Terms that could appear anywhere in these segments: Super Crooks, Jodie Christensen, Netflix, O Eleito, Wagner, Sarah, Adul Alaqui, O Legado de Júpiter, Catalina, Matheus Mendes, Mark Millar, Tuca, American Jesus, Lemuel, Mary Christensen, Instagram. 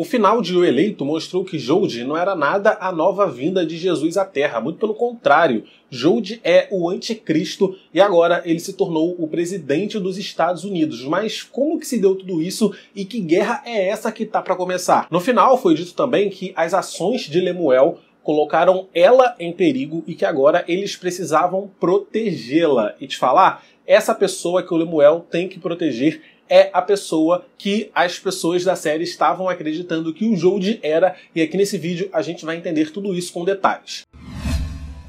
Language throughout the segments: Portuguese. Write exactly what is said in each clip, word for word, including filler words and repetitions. O final de O Eleito mostrou que Jodie não era nada a nova vinda de Jesus à Terra. Muito pelo contrário, Jodie é o anticristo e agora ele se tornou o presidente dos Estados Unidos. Mas como que se deu tudo isso e que guerra é essa que tá para começar? No final foi dito também que as ações de Lemuel colocaram ela em perigo e que agora eles precisavam protegê-la. E te falar, essa pessoa que o Lemuel tem que proteger é a pessoa que as pessoas da série estavam acreditando que o Jodie era, e aqui nesse vídeo a gente vai entender tudo isso com detalhes.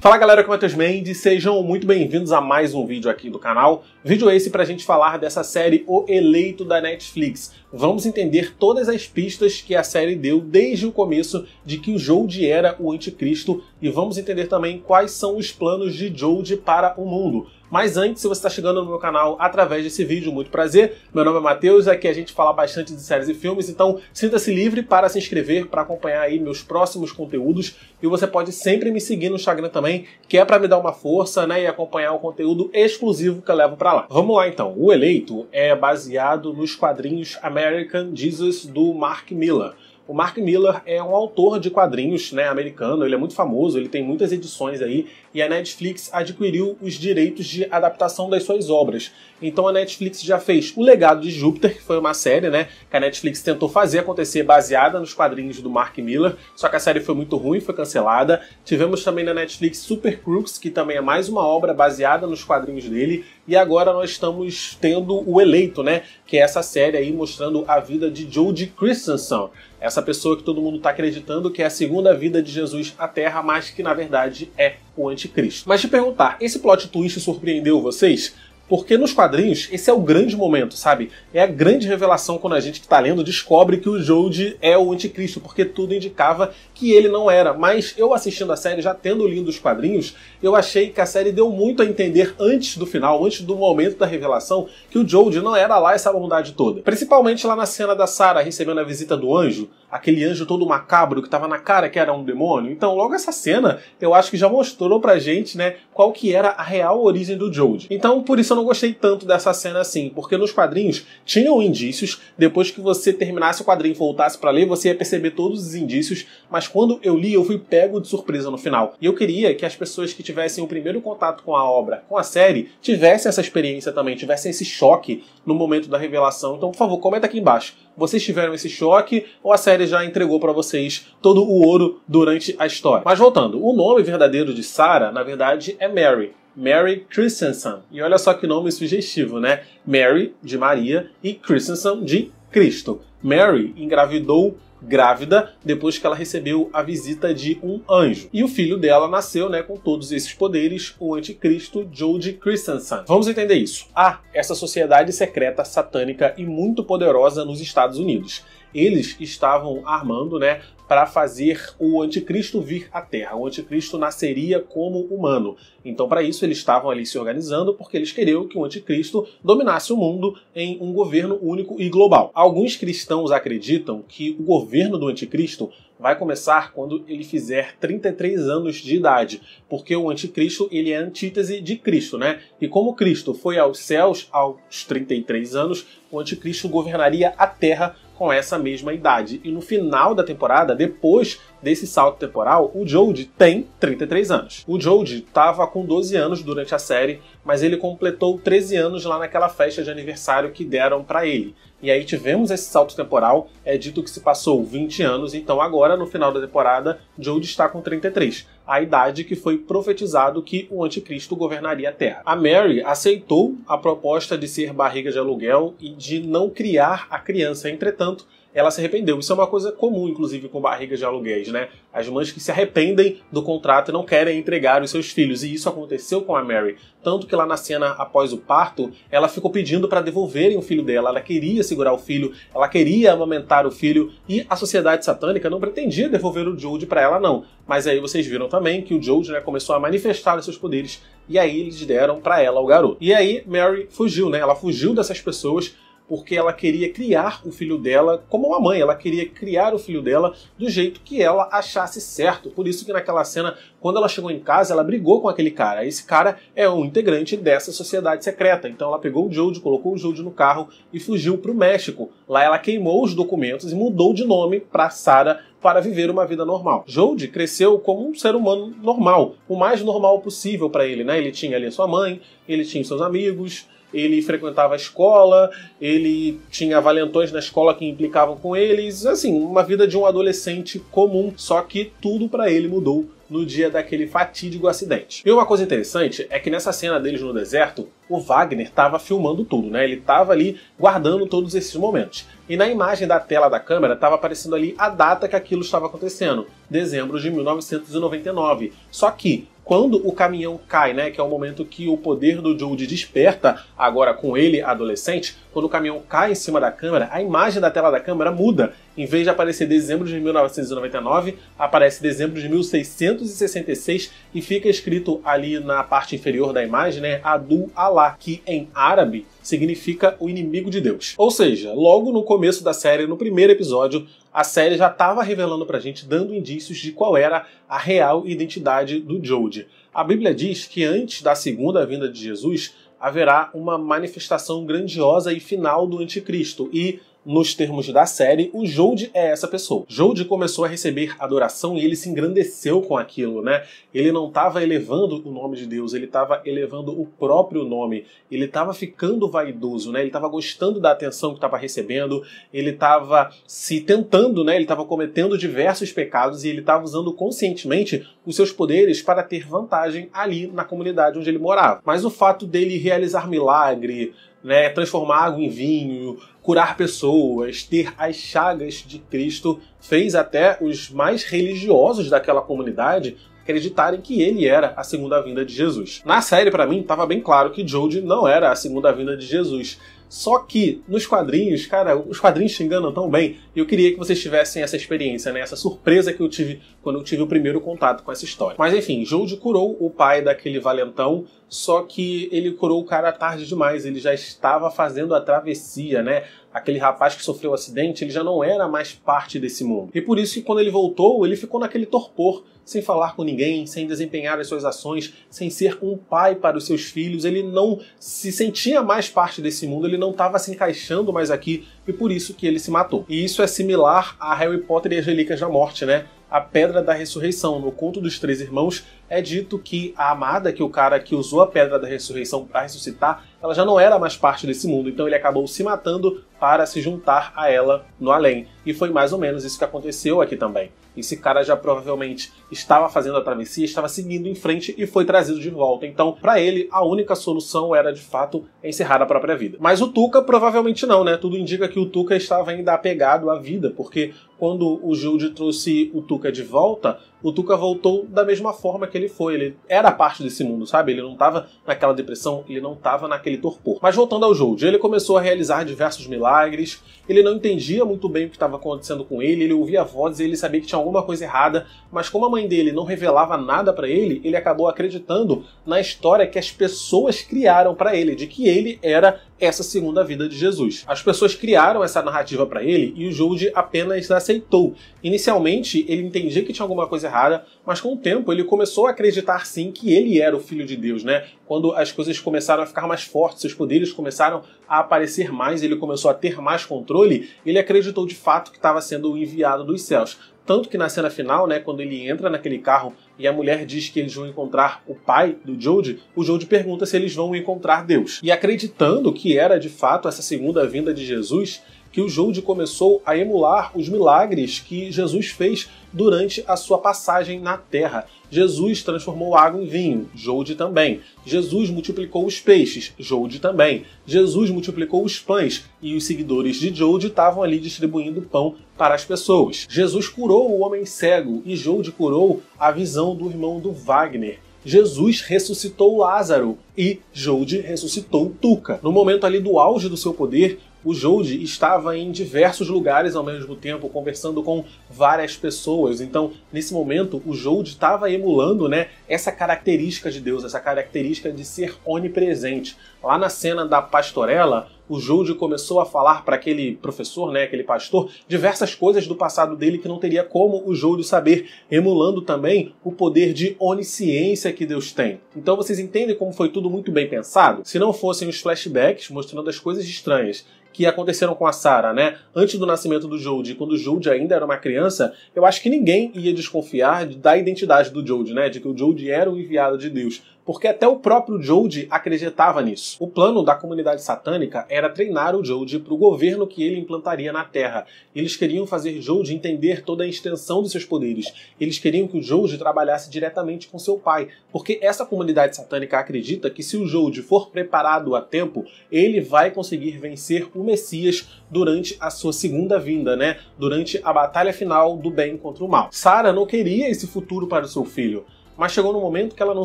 Fala galera, aqui é o Matheus Mendes, sejam muito bem-vindos a mais um vídeo aqui do canal. Vídeo esse pra gente falar dessa série O Eleito da Netflix. Vamos entender todas as pistas que a série deu desde o começo de que o Jodie era o anticristo e vamos entender também quais são os planos de Jodie para o mundo. Mas antes, se você está chegando no meu canal através desse vídeo, muito prazer. Meu nome é Matheus, aqui a gente fala bastante de séries e filmes, então sinta-se livre para se inscrever, para acompanhar aí meus próximos conteúdos. E você pode sempre me seguir no Instagram também, que é para me dar uma força, né, e acompanhar o conteúdo exclusivo que eu levo para lá. Vamos lá então, O Eleito é baseado nos quadrinhos American Jesus do Mark Millar. O Mark Millar é um autor de quadrinhos, né, americano, ele é muito famoso, ele tem muitas edições aí, e a Netflix adquiriu os direitos de adaptação das suas obras. Então a Netflix já fez O Legado de Júpiter, que foi uma série, né, que a Netflix tentou fazer acontecer baseada nos quadrinhos do Mark Millar, só que a série foi muito ruim, foi cancelada. Tivemos também na Netflix Super Crooks, que também é mais uma obra baseada nos quadrinhos dele, e agora nós estamos tendo O Eleito, né, que é essa série aí mostrando a vida de Jodie Christensen, essa pessoa que todo mundo está acreditando que é a segunda vida de Jesus à Terra, mas que na verdade é o anticristo. Mas te perguntar, esse plot twist surpreendeu vocês? Porque nos quadrinhos, esse é o grande momento, sabe? É a grande revelação quando a gente que tá lendo descobre que o Jodie é o anticristo, porque tudo indicava que ele não era. Mas eu assistindo a série, já tendo lido os quadrinhos, eu achei que a série deu muito a entender antes do final, antes do momento da revelação, que o Jodie não era lá essa bondade toda. Principalmente lá na cena da Sarah recebendo a visita do anjo, aquele anjo todo macabro que tava na cara que era um demônio. Então logo essa cena, eu acho que já mostrou pra gente, né, qual que era a real origem do Jodie. Então por isso eu não gostei tanto dessa cena assim, porque nos quadrinhos tinham indícios, depois que você terminasse o quadrinho e voltasse pra ler, você ia perceber todos os indícios, mas quando eu li, eu fui pego de surpresa no final. E eu queria que as pessoas que tivessem o primeiro contato com a obra, com a série, tivessem essa experiência também, tivessem esse choque no momento da revelação. Então, por favor, comenta aqui embaixo. Vocês tiveram esse choque ou a série já entregou pra vocês todo o ouro durante a história? Mas voltando, o nome verdadeiro de Sarah, na verdade, é Mary. Mary Christensen. E olha só que nome sugestivo, né? Mary, de Maria, e Christensen, de Cristo. Mary engravidou grávida depois que ela recebeu a visita de um anjo. E o filho dela nasceu, né, com todos esses poderes, o anticristo Jodie Christensen. Vamos entender isso. Há essa sociedade secreta, satânica e muito poderosa nos Estados Unidos. Eles estavam armando, né, para fazer o anticristo vir à Terra. O anticristo nasceria como humano. Então, para isso, eles estavam ali se organizando porque eles queriam que o anticristo dominasse o mundo em um governo único e global. Alguns cristãos acreditam que o governo do anticristo vai começar quando ele fizer trinta e três anos de idade, porque o anticristo ele é a antítese de Cristo, né? E como Cristo foi aos céus aos trinta e três anos, o anticristo governaria a Terra com essa mesma idade. E no final da temporada, depois desse salto temporal, o Jodie tem trinta e três anos. O Jodie estava com doze anos durante a série, mas ele completou treze anos lá naquela festa de aniversário que deram para ele. E aí tivemos esse salto temporal, é dito que se passou vinte anos, então agora no final da temporada, Jodie está com trinta e três, a idade que foi profetizado que o anticristo governaria a Terra. A Mary aceitou a proposta de ser barriga de aluguel e de não criar a criança, entretanto, ela se arrependeu. Isso é uma coisa comum, inclusive, com barrigas de aluguéis, né? As mães que se arrependem do contrato e não querem entregar os seus filhos. E isso aconteceu com a Mary. Tanto que lá na cena após o parto, ela ficou pedindo para devolverem o filho dela. Ela queria segurar o filho, ela queria amamentar o filho. E a sociedade satânica não pretendia devolver o Jodie para ela, não. Mas aí vocês viram também que o Jodie, né, começou a manifestar os seus poderes. E aí eles deram para ela o garoto. E aí Mary fugiu, né? Ela fugiu dessas pessoas. porque ela queria criar o filho dela como uma mãe, ela queria criar o filho dela do jeito que ela achasse certo. Por isso que naquela cena, quando ela chegou em casa, ela brigou com aquele cara. Esse cara é um integrante dessa sociedade secreta. Então ela pegou o Jodie, colocou o Jodie no carro e fugiu para o México. Lá ela queimou os documentos e mudou de nome para Sarah, para viver uma vida normal. Jodie cresceu como um ser humano normal, o mais normal possível para ele, né? Ele tinha ali sua mãe, ele tinha seus amigos, ele frequentava a escola, ele tinha valentões na escola que implicavam com eles, assim, uma vida de um adolescente comum, só que tudo para ele mudou no dia daquele fatídico acidente. E uma coisa interessante é que nessa cena deles no deserto, o Wagner estava filmando tudo, né? Ele estava ali guardando todos esses momentos. E na imagem da tela da câmera estava aparecendo ali a data que aquilo estava acontecendo, dezembro de mil novecentos e noventa e nove. Só que quando o caminhão cai, né, que é o momento que o poder do Jodie desperta, agora com ele adolescente, quando o caminhão cai em cima da câmera, a imagem da tela da câmera muda. Em vez de aparecer dezembro de mil novecentos e noventa e nove, aparece dezembro de mil seiscentos e sessenta e seis e fica escrito ali na parte inferior da imagem, né, Adul Alaqui, que em árabe significa o inimigo de Deus. Ou seja, logo no começo da série, no primeiro episódio, a série já estava revelando pra gente, dando indícios de qual era a real identidade do Jodie. A Bíblia diz que antes da segunda vinda de Jesus, haverá uma manifestação grandiosa e final do anticristo e, nos termos da série, o Jodie é essa pessoa. Jodie começou a receber adoração e ele se engrandeceu com aquilo, né? Ele não estava elevando o nome de Deus, ele estava elevando o próprio nome. Ele estava ficando vaidoso, né? Ele estava gostando da atenção que estava recebendo, ele estava se tentando, né? Ele estava cometendo diversos pecados e ele estava usando conscientemente os seus poderes para ter vantagem ali na comunidade onde ele morava. Mas o fato dele realizar milagre, né, transformar água em vinho, curar pessoas, ter as chagas de Cristo, fez até os mais religiosos daquela comunidade acreditarem que ele era a segunda vinda de Jesus. Na série, pra mim, tava bem claro que Jodie não era a segunda vinda de Jesus. Só que, nos quadrinhos, cara, os quadrinhos te enganam tão bem. E eu queria que vocês tivessem essa experiência, né? Essa surpresa que eu tive quando eu tive o primeiro contato com essa história. Mas enfim, Jodie curou o pai daquele valentão, só que ele curou o cara tarde demais. Ele já estava fazendo a travessia, né? Aquele rapaz que sofreu o acidente, ele já não era mais parte desse mundo. E por isso que quando ele voltou, ele ficou naquele torpor, sem falar com ninguém, sem desempenhar as suas ações, sem ser um pai para os seus filhos. Ele não se sentia mais parte desse mundo, ele não estava se encaixando mais aqui, e por isso que ele se matou. E isso é similar a Harry Potter e as Relíquias da Morte, né? A Pedra da Ressurreição. No Conto dos Três Irmãos é dito que a amada, que o cara que usou a Pedra da Ressurreição para ressuscitar, ela já não era mais parte desse mundo, então ele acabou se matando para se juntar a ela no além. E foi mais ou menos isso que aconteceu aqui também. Esse cara já provavelmente estava fazendo a travessia, estava seguindo em frente e foi trazido de volta. Então, para ele, a única solução era, de fato, encerrar a própria vida. Mas o Tuca provavelmente não, né? Tudo indica que o Tuca estava ainda apegado à vida, porque quando o Jodie trouxe o Tuca de volta, o Tuca voltou da mesma forma que ele foi. Ele era parte desse mundo, sabe? Ele não estava naquela depressão, ele não estava naquele torpor. Mas voltando ao Jodie, ele começou a realizar diversos milagres, ele não entendia muito bem o que estava acontecendo com ele, ele ouvia vozes e ele sabia que tinha alguma coisa errada, mas como a mãe dele não revelava nada para ele, ele acabou acreditando na história que as pessoas criaram para ele, de que ele era essa segunda vida de Jesus. As pessoas criaram essa narrativa para ele e o Jodie apenas aceitou. Inicialmente, ele entendia que tinha alguma coisa errada, mas com o tempo ele começou a acreditar sim que ele era o Filho de Deus, né? Quando as coisas começaram a ficar mais fortes, seus poderes começaram a aparecer mais, ele começou a ter mais controle, ele acreditou de fato que estava sendo enviado dos céus. Tanto que na cena final, né, quando ele entra naquele carro e a mulher diz que eles vão encontrar o pai do Jodie, o Jodie pergunta se eles vão encontrar Deus. E acreditando que era de fato essa segunda vinda de Jesus, que o Jodie começou a emular os milagres que Jesus fez durante a sua passagem na Terra. Jesus transformou água em vinho, Jodie também. Jesus multiplicou os peixes, Jodie também. Jesus multiplicou os pães e os seguidores de Jodie estavam ali distribuindo pão para as pessoas. Jesus curou o homem cego e Jodie curou a visão do irmão do Wagner. Jesus ressuscitou Lázaro e Jodie ressuscitou Tuca. No momento ali do auge do seu poder, o Jodie estava em diversos lugares ao mesmo tempo, conversando com várias pessoas. Então, nesse momento, o Jodie estava emulando, né, essa característica de Deus, essa característica de ser onipresente. Lá na cena da pastorela, o Jodie começou a falar para aquele professor, né, aquele pastor, diversas coisas do passado dele que não teria como o Jodie saber, emulando também o poder de onisciência que Deus tem. Então vocês entendem como foi tudo muito bem pensado? Se não fossem os flashbacks mostrando as coisas estranhas que aconteceram com a Sarah, né, antes do nascimento do Jodie, quando o Jodie ainda era uma criança, eu acho que ninguém ia desconfiar da identidade do Jodie, né, de que o Jodie era o enviado de Deus, porque até o próprio Jodie acreditava nisso. O plano da comunidade satânica era treinar o Jodie para o governo que ele implantaria na Terra. Eles queriam fazer Jodie entender toda a extensão dos seus poderes. Eles queriam que o Jodie trabalhasse diretamente com seu pai, porque essa comunidade satânica acredita que se o Jodie for preparado a tempo, ele vai conseguir vencer o Messias durante a sua segunda vinda, né? Durante a batalha final do bem contra o mal. Sarah não queria esse futuro para o seu filho, mas chegou no momento que ela não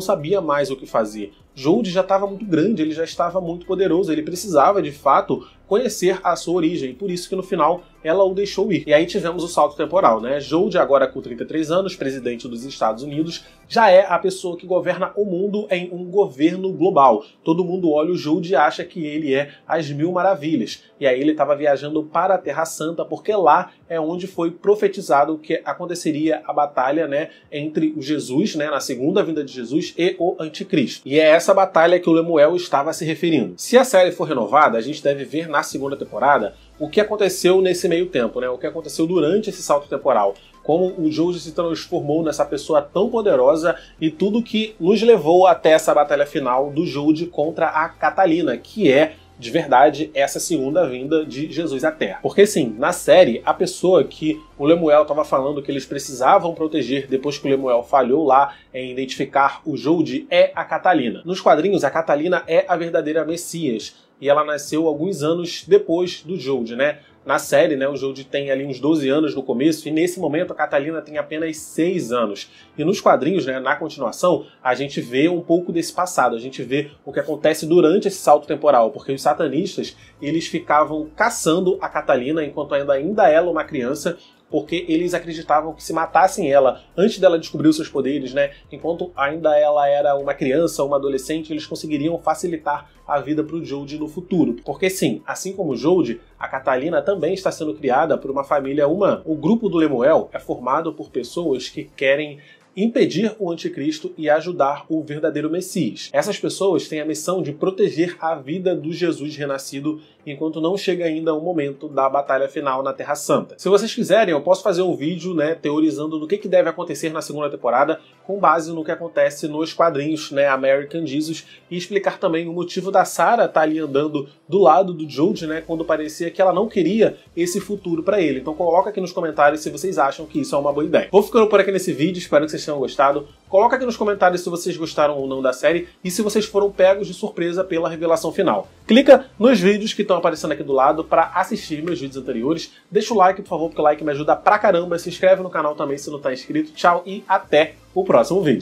sabia mais o que fazer. Jodie já estava muito grande, ele já estava muito poderoso, ele precisava, de fato, conhecer a sua origem, por isso que no final ela o deixou ir. E aí tivemos o salto temporal, né? Jodie, agora com trinta e três anos, presidente dos Estados Unidos, já é a pessoa que governa o mundo em um governo global. Todo mundo olha o Jodie e acha que ele é as mil maravilhas. E aí ele estava viajando para a Terra Santa, porque lá é onde foi profetizado que aconteceria a batalha, né, entre o Jesus, né, na segunda vinda de Jesus, e o anticristo. E é essa batalha que o Lemuel estava se referindo. Se a série for renovada, a gente deve ver na na segunda temporada o que aconteceu nesse meio tempo, né? O que aconteceu durante esse salto temporal, como o Jodie se transformou nessa pessoa tão poderosa e tudo que nos levou até essa batalha final do Jodie contra a Catalina, que é de verdade essa segunda vinda de Jesus à Terra. Porque sim, na série, a pessoa que o Lemuel estava falando que eles precisavam proteger depois que o Lemuel falhou lá em identificar o Jodie é a Catalina. Nos quadrinhos, a Catalina é a verdadeira Messias, e ela nasceu alguns anos depois do Jodie, né? Na série, né, o Jodie tem ali uns doze anos no começo, e nesse momento a Catalina tem apenas seis anos. E nos quadrinhos, né, na continuação, a gente vê um pouco desse passado, a gente vê o que acontece durante esse salto temporal, porque os satanistas, eles ficavam caçando a Catalina enquanto ainda, ainda ela uma criança, porque eles acreditavam que se matassem ela antes dela descobrir os seus poderes, né, enquanto ainda ela era uma criança, uma adolescente, eles conseguiriam facilitar a vida para o Jodie no futuro. Porque sim, assim como o Jodie, a Catalina também está sendo criada por uma família humana. O grupo do Lemuel é formado por pessoas que querem impedir o anticristo e ajudar o verdadeiro Messias. Essas pessoas têm a missão de proteger a vida do Jesus renascido enquanto não chega ainda o momento da batalha final na Terra Santa. Se vocês quiserem, eu posso fazer um vídeo, né, teorizando do que, que deve acontecer na segunda temporada com base no que acontece nos quadrinhos, né, American Jesus, e explicar também o motivo da Sarah estar ali andando do lado do Jodie, né, quando parecia que ela não queria esse futuro para ele. Então coloca aqui nos comentários se vocês acham que isso é uma boa ideia. Vou ficando por aqui nesse vídeo, espero que vocês tenham gostado. Coloca aqui nos comentários se vocês gostaram ou não da série e se vocês foram pegos de surpresa pela revelação final. Clica nos vídeos que estão aparecendo aqui do lado para assistir meus vídeos anteriores. Deixa o like, por favor, porque o like me ajuda pra caramba. Se inscreve no canal também se não tá inscrito. Tchau e até o próximo vídeo.